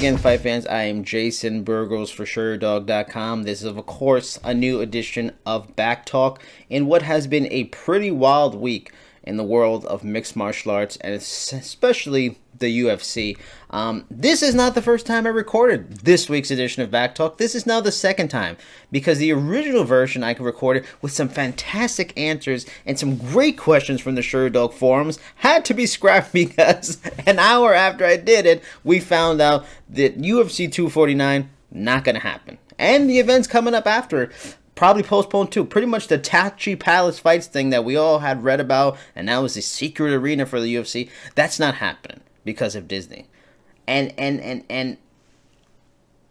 again, fight fans, I am Jason Burgos for SureDog.com. This is, of course, a new edition of Back Talk in what has been a pretty wild week in the world of mixed martial arts, and especially the UFC. This is not the first time I recorded this week's edition of Back Talk. This is now the second time, because the original version I recorded with some fantastic answers and some great questions from the SureDog forums had to be scrapped because an hour after I did it, we found out that UFC 249 not going to happen. And the events coming up after probably postponed too. Pretty much the Tachi Palace fights thing that we all had read about, and that was the secret arena for the UFC. That's not happening because of Disney. And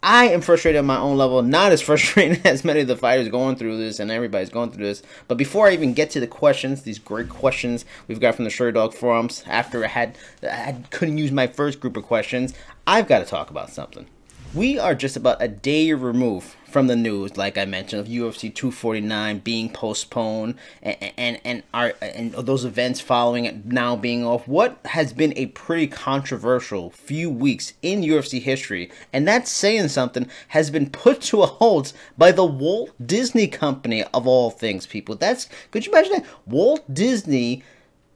I am frustrated on my own level. Not as frustrated as many of the fighters going through this, and everybody's going through this. But before I even get to the questions, these great questions we've got from the SureDog forums, after I couldn't use my first group of questions, I've got to talk about something. We are just about a day removed from the news, like I mentioned, of UFC 249 being postponed and those events following it now being off. What has been a pretty controversial few weeks in UFC history, and that's saying something, has been put to a halt by the Walt Disney Company, of all things, people. That's, could you imagine that? Walt Disney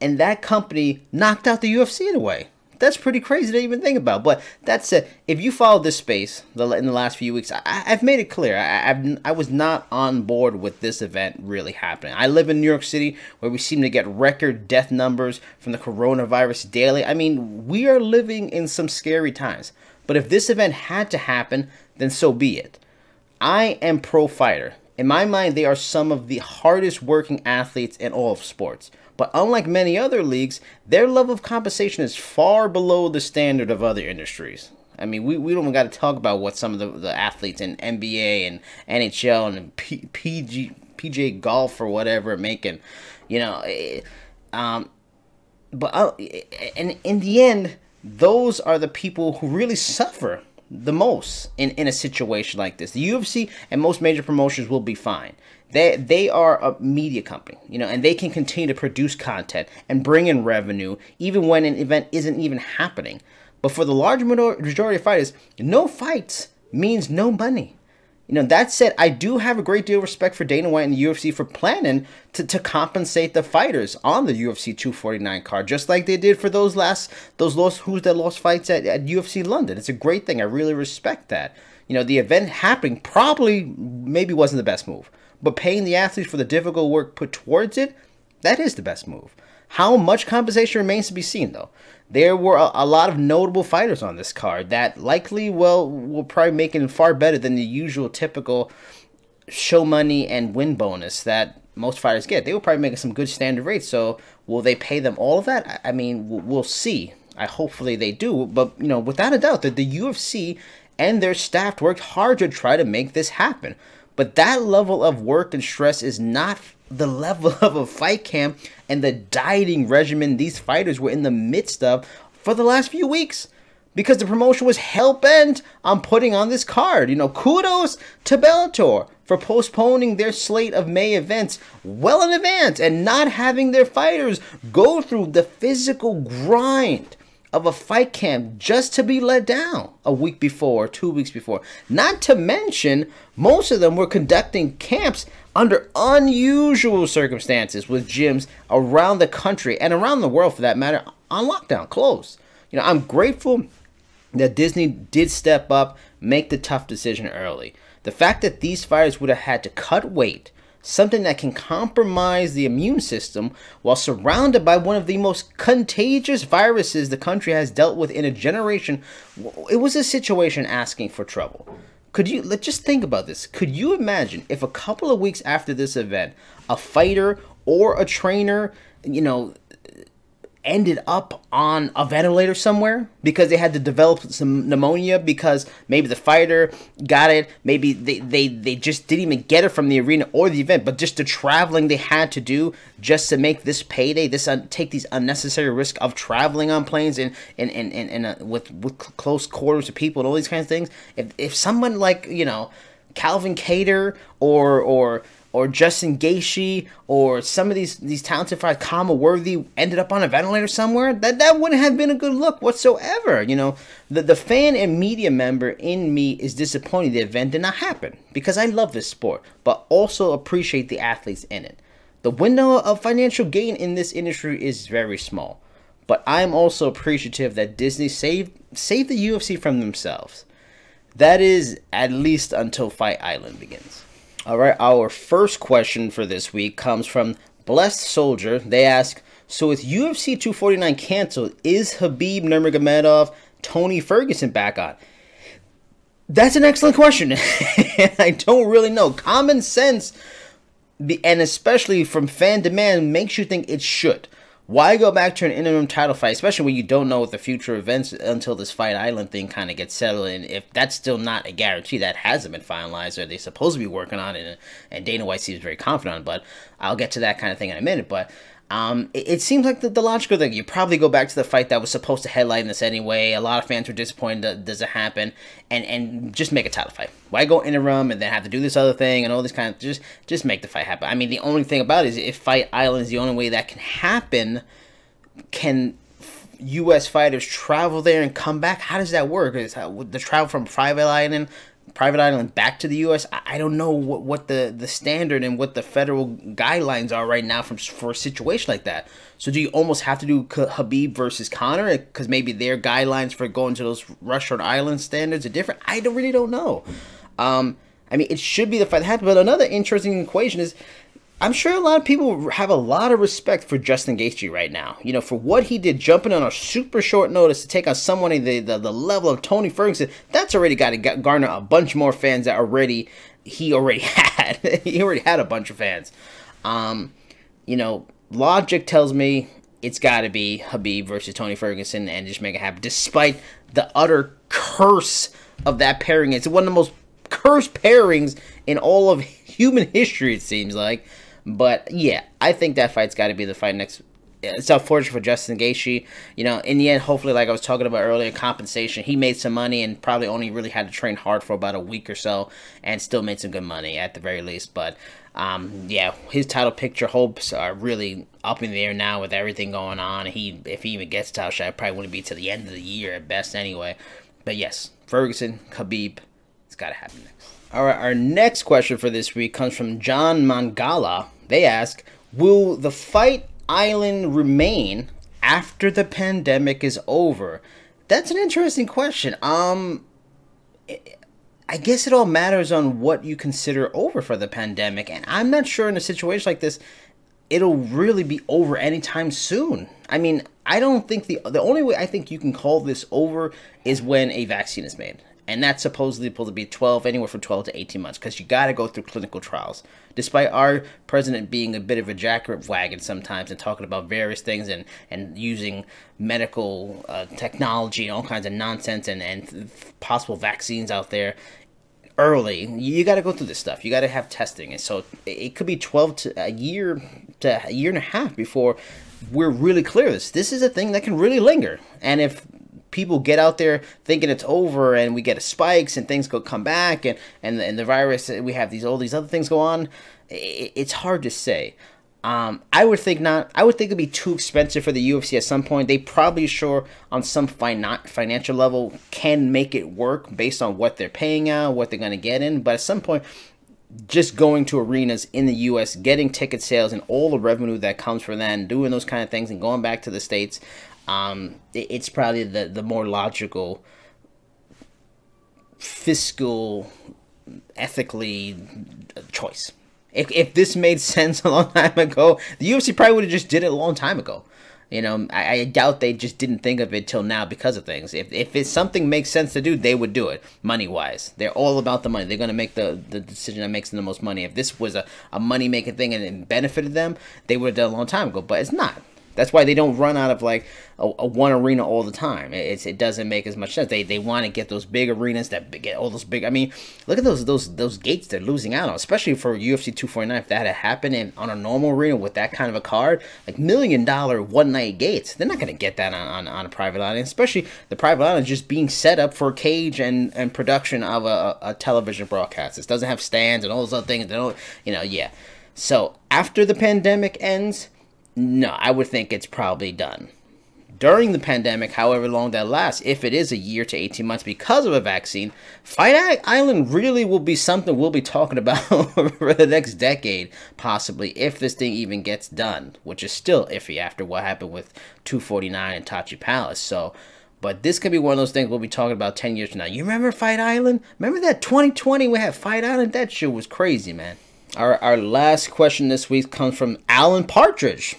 and that company knocked out the UFC in a way. That's pretty crazy to even think about. But that said, if you follow this space in the last few weeks, I've made it clear. I was not on board with this event really happening. I live in New York City, where we seem to get record death numbers from the coronavirus daily. I mean, we are living in some scary times. But if this event had to happen, then so be it. I am pro-fighter. In my mind, they are some of the hardest working athletes in all of sports. But unlike many other leagues, their level of compensation is far below the standard of other industries. I mean, we don't even got to talk about what some of the athletes in NBA and NHL and PGA golf or whatever are making. You know, and in the end, those are the people who really suffer the most in a situation like this. The UFC and most major promotions will be fine. They are a media company, you know, and they can continue to produce content and bring in revenue even when an event isn't even happening. But for the large majority of fighters, no fights means no money. You know, that said, I do have a great deal of respect for Dana White and the UFC for planning to compensate the fighters on the UFC 249 card, just like they did for those lost fights at UFC London. It's a great thing. I really respect that. You know, the event happening probably maybe wasn't the best move, but paying the athletes for the difficult work put towards it, that is the best move. How much compensation remains to be seen, though. There were a lot of notable fighters on this card that likely will probably make it far better than the usual typical show money and win bonus that most fighters get. They were probably making some good standard rates, so will they pay them all of that? I mean, we'll see. Hopefully they do, but you know, without a doubt, that the UFC and their staff worked hard to try to make this happen. But that level of work and stress is not the level of a fight camp and the dieting regimen these fighters were in the midst of for the last few weeks, because the promotion was hell-bent on putting on this card. You know, kudos to Bellator for postponing their slate of May events well in advance and not having their fighters go through the physical grind of a fight camp just to be let down a week before, 2 weeks before. Not to mention, most of them were conducting camps under unusual circumstances, with gyms around the country and around the world, for that matter, on lockdown, closed. You know, I'm grateful that Disney did step up, make the tough decision early. The fact that these fighters would have had to cut weight, something that can compromise the immune system while surrounded by one of the most contagious viruses the country has dealt with in a generation, it was a situation asking for trouble. Could you, let's just think about this. Could you imagine if a couple of weeks after this event, a fighter or a trainer, you know, ended up on a ventilator somewhere because they had to develop some pneumonia, because maybe the fighter got it, maybe they just didn't even get it from the arena or the event, but just the traveling they had to do just to make this payday, this take these unnecessary risks of traveling on planes and with close quarters of people and all these kinds of things. If someone like, you know, Calvin Kattar or or Justin Gaethje or some of these talented fighters, Kama Worthy, ended up on a ventilator somewhere, that wouldn't have been a good look whatsoever. You know, the fan and media member in me is disappointed the event did not happen because I love this sport, but also appreciate the athletes in it. The window of financial gain in this industry is very small, but I'm also appreciative that Disney saved the UFC from themselves. That is at least until Fight Island begins. All right, our first question for this week comes from Blessed Soldier. They ask, so with UFC 249 canceled, is Khabib Nurmagomedov, Tony Ferguson back on? That's an excellent question. I don't really know. Common sense, and especially from fan demand, makes you think it should. Why go back to an interim title fight, especially when you don't know what the future events until this Fight Island thing kind of gets settled? And if that's still not a guarantee, that hasn't been finalized, or they're supposed to be working on it, and Dana White seems very confident on it, but I'll get to that kind of thing in a minute. But it seems like the logical thing. You probably go back to the fight that was supposed to headline this anyway. A lot of fans were disappointed that doesn't happen, and just make a title fight. Why go interim and then have to do this other thing and all this kind of, just make the fight happen. I mean, the only thing about it is if Fight Island is the only way that can happen, can U.S. fighters travel there and come back? How does that work? Is the travel from Private Island back to the U.S.? I don't know what the standard and what the federal guidelines are right now for a situation like that. So do you almost have to do Khabib versus Connor because maybe their guidelines for going to those Russian island standards are different? I really don't know. I mean, it should be the fight that happened. But another interesting equation is, I'm sure a lot of people have a lot of respect for Justin Gaethje right now. You know, for what he did, jumping on a super short notice to take on someone at the level of Tony Ferguson. That's already got to garner a bunch more fans that he already had. He already had a bunch of fans. You know, logic tells me it's got to be Khabib versus Tony Ferguson and just make it happen, despite the utter curse of that pairing. It's one of the most cursed pairings in all of human history, it seems like. But yeah, I think that fight's got to be the fight next. It's unfortunate for Justin Gaethje. You know, in the end, hopefully, like I was talking about earlier, compensation. He made some money and probably only really had to train hard for about a week or so, and still made some good money at the very least. But yeah, his title picture hopes are really up in the air now with everything going on. If he even gets a title shot, it probably wouldn't be till the end of the year at best anyway. But yes, Ferguson, Khabib, it's got to happen next. All right, our next question for this week comes from John Mangala. They ask, will the Fight Island remain after the pandemic is over? That's an interesting question. I guess it all matters on what you consider over for the pandemic. And I'm not sure in a situation like this, it'll really be over anytime soon. I mean, I don't think the only way I think you can call this over is when a vaccine is made. And that's supposedly supposed to be anywhere from 12 to 18 months, because you got to go through clinical trials. Despite our president being a bit of a jackwagon sometimes and talking about various things and using medical technology and all kinds of nonsense and possible vaccines out there early, you got to go through this stuff. You got to have testing. And so it could be 12 to a year and a half before we're really clear of this. This is a thing that can really linger. And if people get out there thinking it's over and we get spikes and things come back and the virus, we have all these other things go on, it's hard to say. I would think not. I would think it'd be too expensive for the UFC at some point. They probably sure on some financial level can make it work based on what they're paying out, what they're going to get in. But at some point, just going to arenas in the U.S., getting ticket sales and all the revenue that comes from that and doing those kind of things and going back to the States, it's probably the more logical, fiscal, ethically choice. If this made sense a long time ago, the UFC probably would have just did it a long time ago. You know, I doubt they just didn't think of it till now because of things. If it's something makes sense to do, they would do it, money-wise. They're all about the money. They're going to make the decision that makes them the most money. If this was a money-making thing and it benefited them, they would have done it a long time ago, but it's not. That's why they don't run out of like a one arena all the time. It doesn't make as much sense. They want to get those big arenas that get all those big. I mean, look at those gates they're losing out on, especially for UFC 249. If that had happened on a normal arena with that kind of a card, like $1 million one night gates, they're not going to get that on a private island. Especially the private island just being set up for cage and production of a television broadcast. It doesn't have stands and all those other things. They don't, you know, yeah. So after the pandemic ends, no, I would think it's probably done. During the pandemic, however long that lasts, if it is a year to 18 months because of a vaccine, Fight Island really will be something we'll be talking about for the next decade, possibly, if this thing even gets done, which is still iffy after what happened with 249 and Tachi Palace. So, but this could be one of those things we'll be talking about 10 years from now. You remember Fight Island? Remember that 2020 we had Fight Island? That shit was crazy, man. Our last question this week comes from Alan Partridge.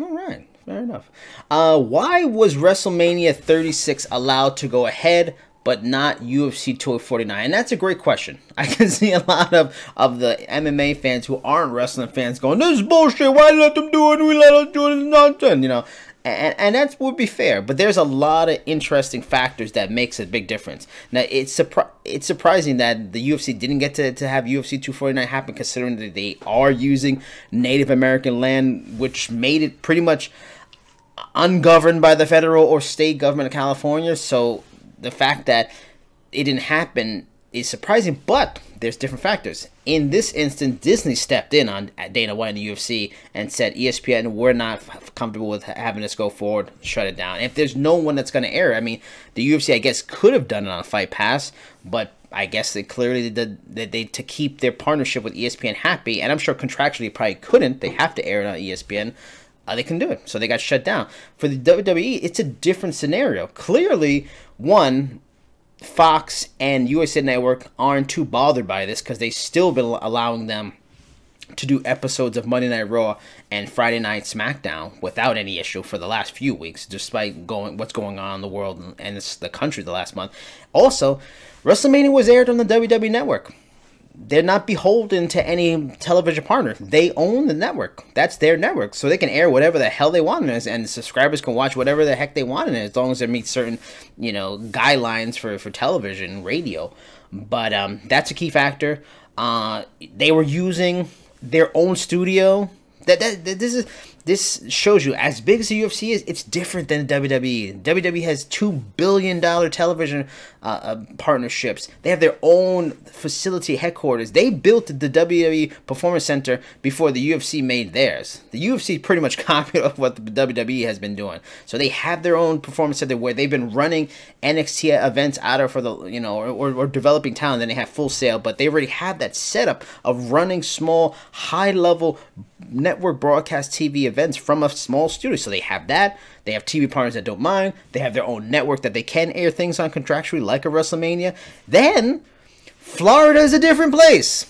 All right, fair enough. Why was WrestleMania 36 allowed to go ahead but not UFC 249? And that's a great question. I can see a lot of the MMA fans who aren't wrestling fans going, this is bullshit, why let them do it? We let them do it, it's nonsense, you know. And that would be fair, but there's a lot of interesting factors that makes a big difference. Now, it's surprising that the UFC didn't get to have UFC 249 happen, considering that they are using Native American land, which made it pretty much ungoverned by the federal or state government of California. So the fact that it didn't happen is surprising, but there's different factors. In this instance, Disney stepped in on Dana White and the UFC and said, ESPN, we're not comfortable with having this go forward, shut it down. If there's no one that's going to air, I mean, the UFC, I guess, could have done it on Fight Pass, but I guess they clearly did that to keep their partnership with ESPN happy, and I'm sure contractually probably couldn't. They have to air it on ESPN. They can do it. So they got shut down. For the WWE, it's a different scenario. Clearly, one, Fox and USA Network aren't too bothered by this because they've still been allowing them to do episodes of Monday Night Raw and Friday Night Smackdown without any issue for the last few weeks, despite what's going on in the world and the country the last month. Also, WrestleMania was aired on the WWE Network. They're not beholden to any television partner. They own the network. That's their network. So they can air whatever the hell they want in it, and the subscribers can watch whatever the heck they want in it, as long as they meet certain, you know, guidelines for television, radio. But that's a key factor. They were using their own studio. This shows you, as big as the UFC is, it's different than WWE. WWE has $2 billion television partnerships. They have their own facility, headquarters. They built the WWE Performance Center before the UFC made theirs. The UFC pretty much copied of what the WWE has been doing. So they have their own Performance Center where they've been running NXT events out of for the, you know, or developing talent. Then they have Full Sail, but they already have that setup of running small, high-level network broadcast TV events from a small studio. So they have that. They have TV partners that don't mind. They have their own network that they can air things on contractually, like a WrestleMania. Then Florida is a different place.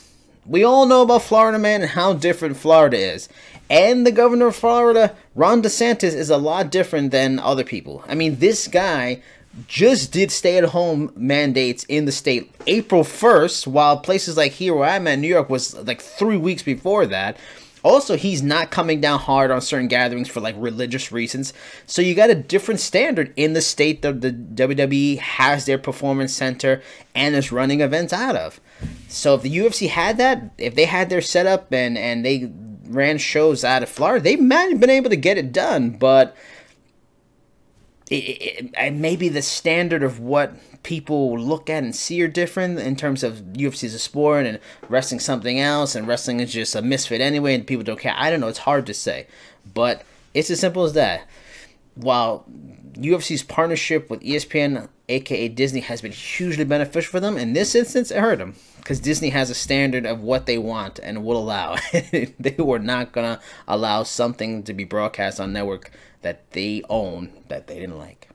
We all know about Florida, man, and how different Florida is. And the governor of Florida, Ron DeSantis, is a lot different than other people. I mean, this guy just did stay-at-home mandates in the state April 1st, while places like here where I'm at, New York, was like 3 weeks before that. Also, he's not coming down hard on certain gatherings for, like, religious reasons. So you got a different standard in the state that the WWE has their performance center and is running events out of. So if the UFC had that, if they had their setup and they ran shows out of Florida, they might have been able to get it done. But maybe the standard of what people look at and see are different in terms of UFC is a sport and wrestling something else, and wrestling is just a misfit anyway and people don't care. I don't know. It's hard to say, but it's as simple as that. While UFC's partnership with ESPN, aka Disney, has been hugely beneficial for them, in this instance it hurt them because Disney has a standard of what they want and will allow. They were not going to allow something to be broadcast on network that they own that they didn't like.